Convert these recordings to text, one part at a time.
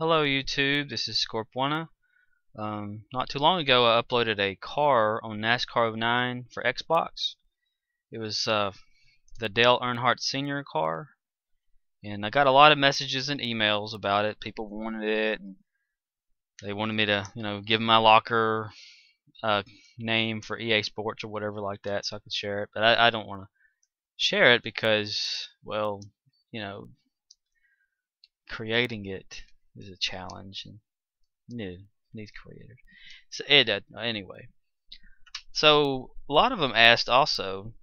Hello YouTube, this is Scorpwanna. Not too long ago I uploaded a car on NASCAR 09 for Xbox. It was the Dale Earnhardt Senior car, and I got a lot of messages and emails about it. People wanted it, and they wanted me to, you know, give my locker a name for EA Sports or whatever like that so I could share it. But I don't want to share it because, well, you know, creating it is a challenge and needs creators. So anyway, so a lot of them asked also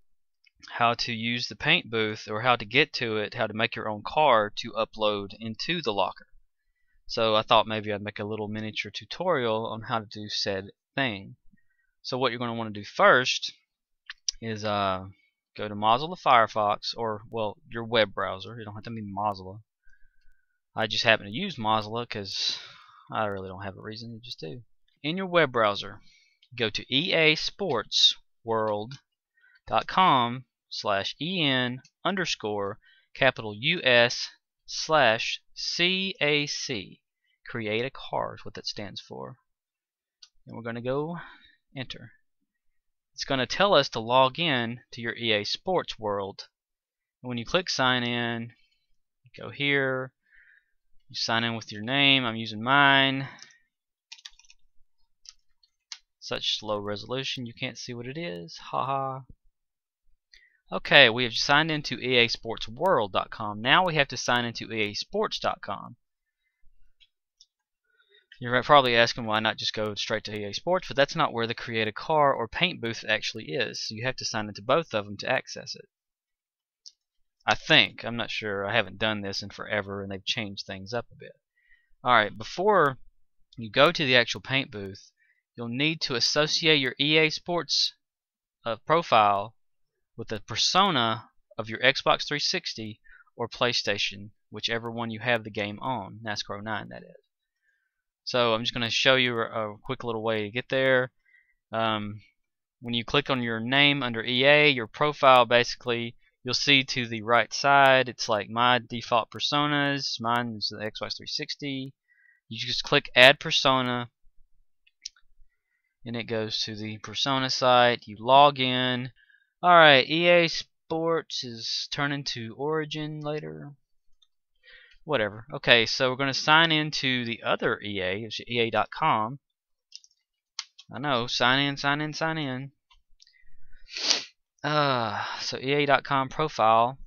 how to use the paint booth, or how to get to it, how to make your own car to upload into the locker. So I thought maybe I'd make a little miniature tutorial on how to do said thing. So what you're going to want to do first is go to Mozilla Firefox, or, well, your web browser. You don't have to be Mozilla. I just happen to use Mozilla because I really don't have a reason, to just do. In your web browser, go to EAsportsworld.com/en_US/CAC. Create a car is what that stands for. And we're going to go enter. It's going to tell us to log in to your EA Sports World. And when you click sign in, go here. You sign in with your name. I'm using mine. Such low resolution you can't see what it is. Haha. Okay, we have signed into EASportsWorld.com. Now we have to sign into EASports.com. You're probably asking why not just go straight to EA Sports, but that's not where the Create a Car or Paint Booth actually is. So you have to sign into both of them to access it. I think. I'm not sure. I haven't done this in forever, and they've changed things up a bit. Alright, before you go to the actual paint booth, you'll need to associate your EA Sports profile with the persona of your Xbox 360 or PlayStation, whichever one you have the game on, NASCAR 09 that is. So I'm just going to show you a quick little way to get there. When you click on your name under EA, your profile, basically, you'll see to the right side, it's like my default personas. Mine is the Xbox 360. You just click Add Persona, and it goes to the persona site. You log in. Alright, EA Sports is turning to Origin later. Whatever. Okay, so we're going to sign into the other EA, which is EA.com. I know, sign in, sign in, sign in. So EA.com profile,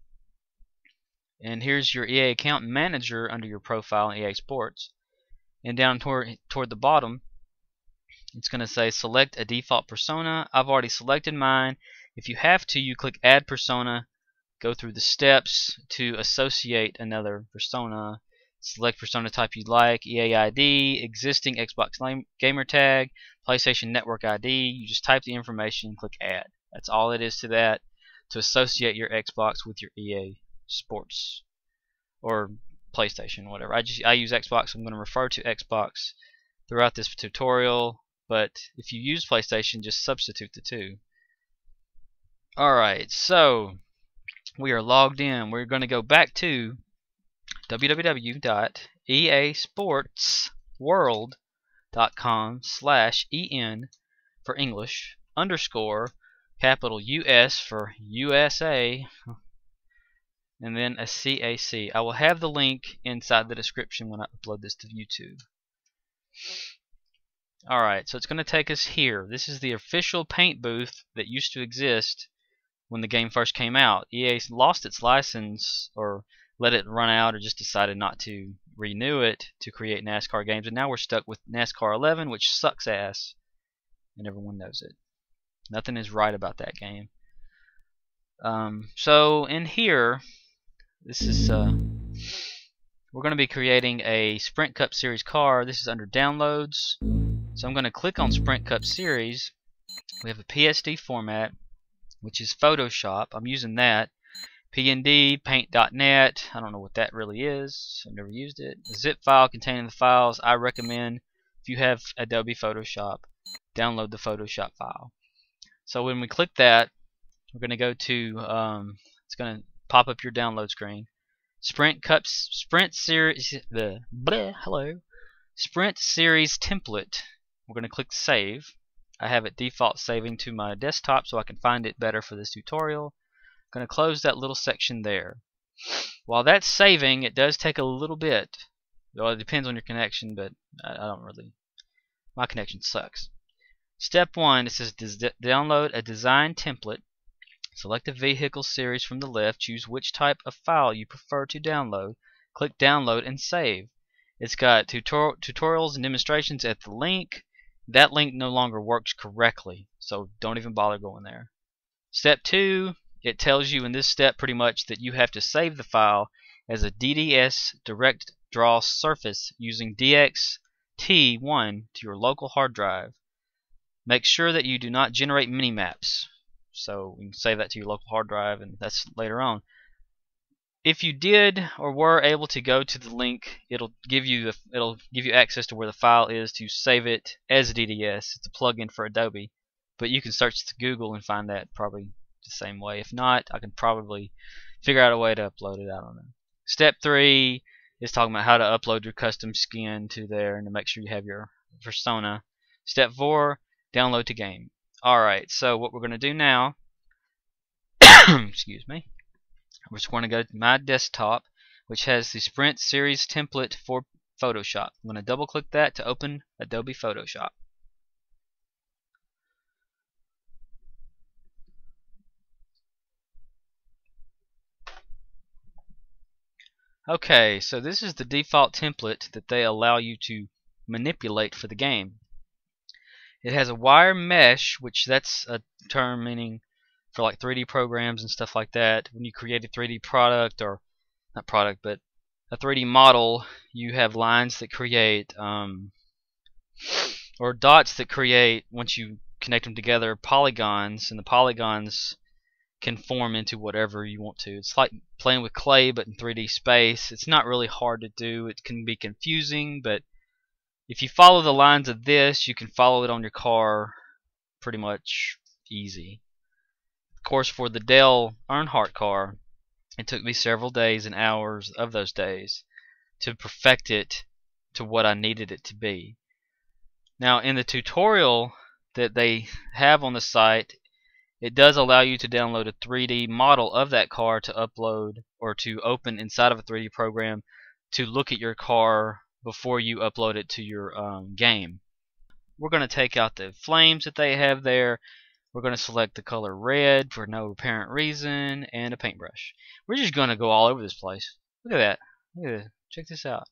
and here's your EA account manager under your profile in EA Sports, and down toward the bottom it's going to say select a default persona. I've already selected mine. If you have to, you click add persona, go through the steps to associate another persona, select persona type you'd like, EA ID, existing Xbox Gamer Tag, PlayStation Network ID. You just type the information and click add. That's all it is to that, to associate your Xbox with your EA Sports or PlayStation, whatever. I use Xbox. I'm going to refer to Xbox throughout this tutorial, but if you use PlayStation, just substitute the two. Alright, so we are logged in. We're going to go back to www.easportsworld.com/en for English, _US for USA, and then a CAC. I will have the link inside the description when I upload this to YouTube. Alright, so it's going to take us here. This is the official paint booth that used to exist when the game first came out. EA lost its license, or let it run out, or just decided not to renew it to create NASCAR games, and now we're stuck with NASCAR 11, which sucks ass, and everyone knows it. Nothing is right about that game. So in here, this is we're going to be creating a Sprint Cup Series car. This is under Downloads. So I'm going to click on Sprint Cup Series. We have a PSD format, which is Photoshop. I'm using that. PND, paint.net. I don't know what that really is. I've never used it. A zip file containing the files. I recommend, if you have Adobe Photoshop, download the Photoshop file. So when we click that, we're going to go to, it's going to pop up your download screen. Sprint Series template. We're going to click save. I have it default saving to my desktop so I can find it better for this tutorial. I'm going to close that little section there. While that's saving, it does take a little bit. Well, it depends on your connection, but I don't really. My connection sucks. Step 1, it says download a design template. Select the vehicle series from the left. Choose which type of file you prefer to download. Click download and save. It's got tutorials and demonstrations at the link. That link no longer works correctly, so don't even bother going there. Step 2, it tells you in this step pretty much that you have to save the file as a DDS direct draw surface using DXT1 to your local hard drive. Make sure that you do not generate mini-maps, so you can save that to your local hard drive, and that's later on. If you did or were able to go to the link, it'll give you access to where the file is to save it as a DDS. It's a plugin for Adobe, but you can search Google and find that probably the same way. If not, I can probably figure out a way to upload it. I don't know. Step 3 is talking about how to upload your custom skin to there and to make sure you have your persona. Step 4, download to game. Alright, so what we're going to do now, excuse me, we're just going to go to my desktop, which has the Sprint Series template for Photoshop. I'm going to double click that to open Adobe Photoshop. Okay, so this is the default template that they allow you to manipulate for the game. It has a wire mesh, which that's a term meaning for like 3D programs and stuff like that. When you create a 3D product, or not product, but a 3D model, you have lines that create or dots that create, once you connect them together, polygons, and the polygons can form into whatever you want to. It's like playing with clay but in 3D space. It's not really hard to do. It can be confusing, but if you follow the lines of this, you can follow it on your car pretty much easy. Of course, for the Dale Earnhardt car, it took me several days and hours of those days to perfect it to what I needed it to be. Now, in the tutorial that they have on the site, it does allow you to download a 3D model of that car to upload or to open inside of a 3D program to look at your car before you upload it to your game. We're going to take out the flames that they have there. We're going to select the color red for no apparent reason and a paintbrush. We're just going to go all over this place. Look at that. Look at this. Check this out.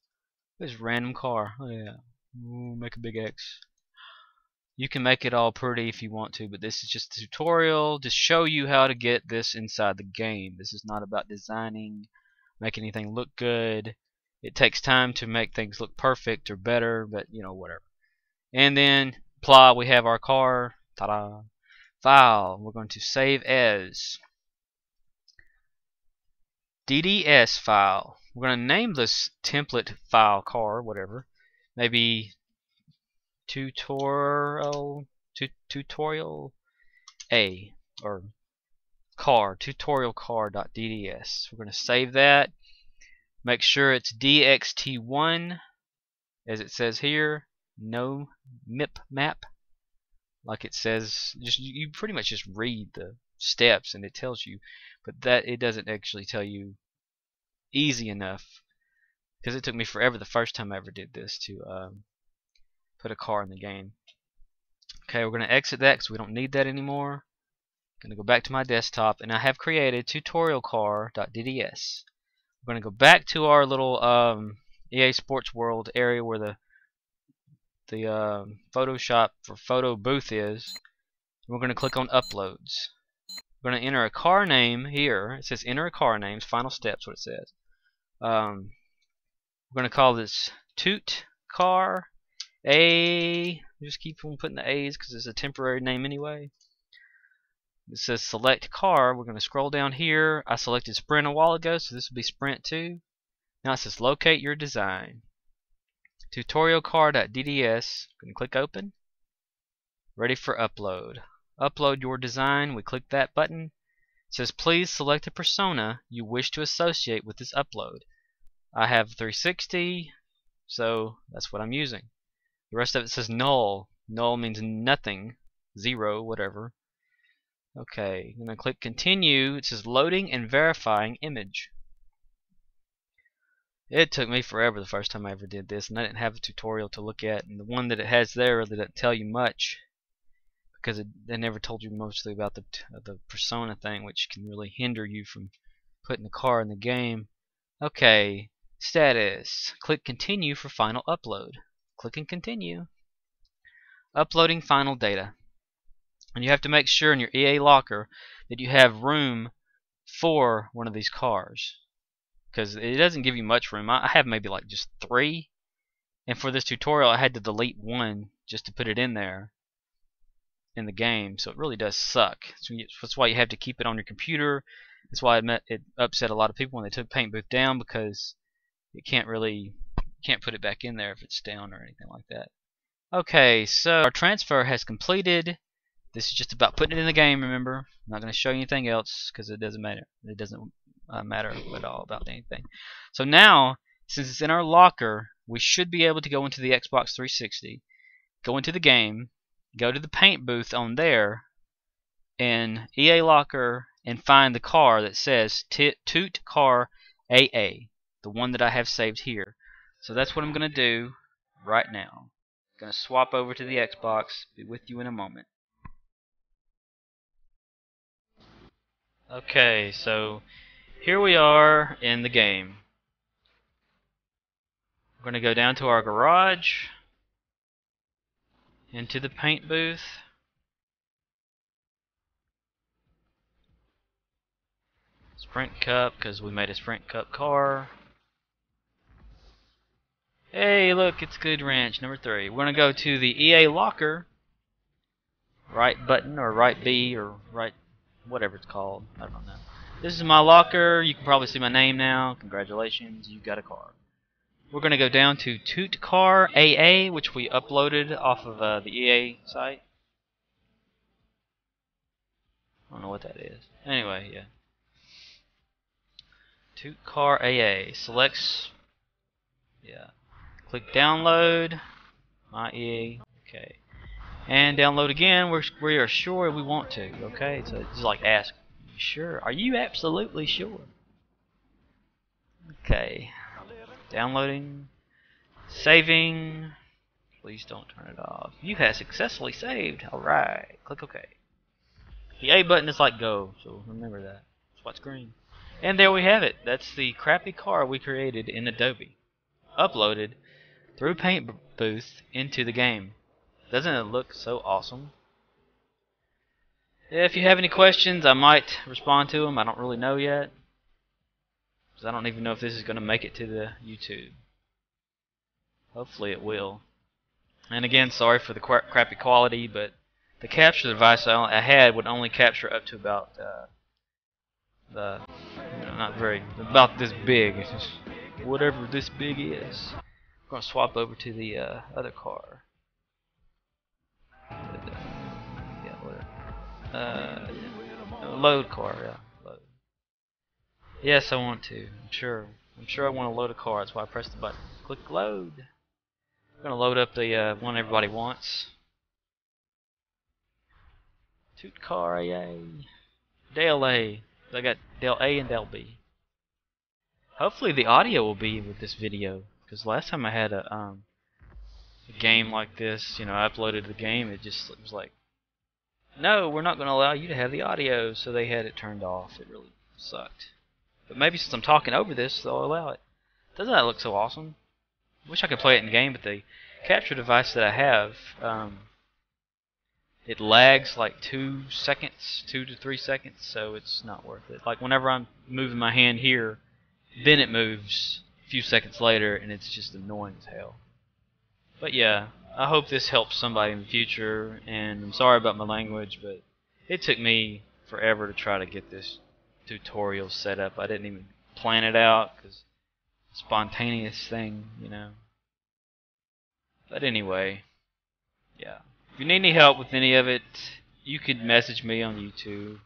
This random car. Look at that. Ooh, make a big X. You can make it all pretty if you want to, but this is just a tutorial to show you how to get this inside the game. This is not about designing, making anything look good. It takes time to make things look perfect or better, but you know, whatever. And then, plah, we have our car. Ta-da. File. We're going to save as DDS file. We're going to name this template file car, whatever. Maybe tutorial A or car tutorialcar.dds. We're going to save that. Make sure it's DXT1 as it says here, no MIP map. Like it says, just you pretty much just read the steps and it tells you, but that it doesn't actually tell you easy enough, because it took me forever the first time I ever did this to put a car in the game. Okay, we're going to exit that because we don't need that anymore. I'm going to go back to my desktop, and I have created tutorialcar.dds. We're going to go back to our little EA Sports World area where the Photoshop for photo booth is. We're going to click on uploads. We're going to enter a car name here. It says enter a car name. Final steps, what it says. We're going to call this toot car A. Just keep on putting the A's because it's a temporary name anyway. It says select car. We're going to scroll down here. I selected Sprint a while ago, so this will be Sprint 2. Now it says locate your design. Tutorialcar.dds. Going to click open. Ready for upload. Upload your design. We click that button. It says please select a persona you wish to associate with this upload. I have 360, so that's what I'm using. The rest of it says null. Null means nothing, zero, whatever. Okay, I'm going to click continue. It says loading and verifying image. It took me forever the first time I ever did this, and I didn't have a tutorial to look at, and the one that it has there really doesn't tell you much because it never told you mostly about the persona thing, which can really hinder you from putting the car in the game. Okay, status. Click continue for final upload. Click and continue. Uploading final data. And you have to make sure in your EA locker that you have room for one of these cars, because it doesn't give you much room. I have maybe like just 3, and for this tutorial I had to delete 1 just to put it in there in the game, so it really does suck. So that's why you have to keep it on your computer. That's why it upset a lot of people when they took Paintbooth down, because it can't put it back in there if it's down or anything like that. Okay, so our transfer has completed. This is just about putting it in the game, remember. I'm not going to show you anything else because it doesn't matter. It doesn't matter at all about anything. So now, since it's in our locker, we should be able to go into the Xbox 360, go into the game, go to the paint booth on there, in EA Locker, and find the car that says Toot Car AA, the one that I have saved here. So that's what I'm going to do right now. I'm going to swap over to the Xbox. Be with you in a moment. Okay, so here we are in the game. We're going to go down to our garage, into the paint booth, Sprint Cup, because we made a Sprint Cup car. Hey, look, it's Good Ranch number 3. We're going to go to the EA Locker, right button or right B or right whatever it's called, I don't know. This is my locker. You can probably see my name now. Congratulations, you got a car. We're going to go down to Toot Car AA, which we uploaded off of the EA site. I don't know what that is. Anyway, yeah. Toot Car AA. Selects. Yeah. Click download. My EA. Okay. And download again. We are sure we want to. Okay, so it's like ask. Sure. Are you absolutely sure? Okay. Downloading. Saving. Please don't turn it off. You have successfully saved. Alright. Click OK. The A button is like go, so remember that. It's what's green. And there we have it. That's the crappy car we created in Adobe, uploaded through Paintbooth into the game. Doesn't it look so awesome? If you have any questions, I might respond to them. I don't really know yet, because I don't even know if this is going to make it to the YouTube. Hopefully it will. And again, sorry for the crappy quality, but the capture device I had would only capture up to about about this big, it's just whatever this big is. I'm going to swap over to the other car. Load car, yeah. Load. Yes, I want to. I'm sure I want to load a car. That's why I pressed the button. Click load. I'm gonna load up the one everybody wants. Toot Car AA. Dale A. I got Dale A and Dale B. Hopefully the audio will be with this video, because last time I had a game like this, you know, I uploaded the game. It was like, no, we're not going to allow you to have the audio, so they had it turned off. It really sucked. But maybe since I'm talking over this, they'll allow it. Doesn't that look so awesome? I wish I could play it in game, but the capture device that I have, it lags like 2 to 3 seconds, so it's not worth it. Like whenever I'm moving my hand here, then it moves a few seconds later, and it's just annoying as hell. But yeah, I hope this helps somebody in the future, and I'm sorry about my language, but it took me forever to try to get this tutorial set up. I didn't even plan it out, because spontaneous thing, you know. But anyway, yeah. If you need any help with any of it, you could message me on YouTube.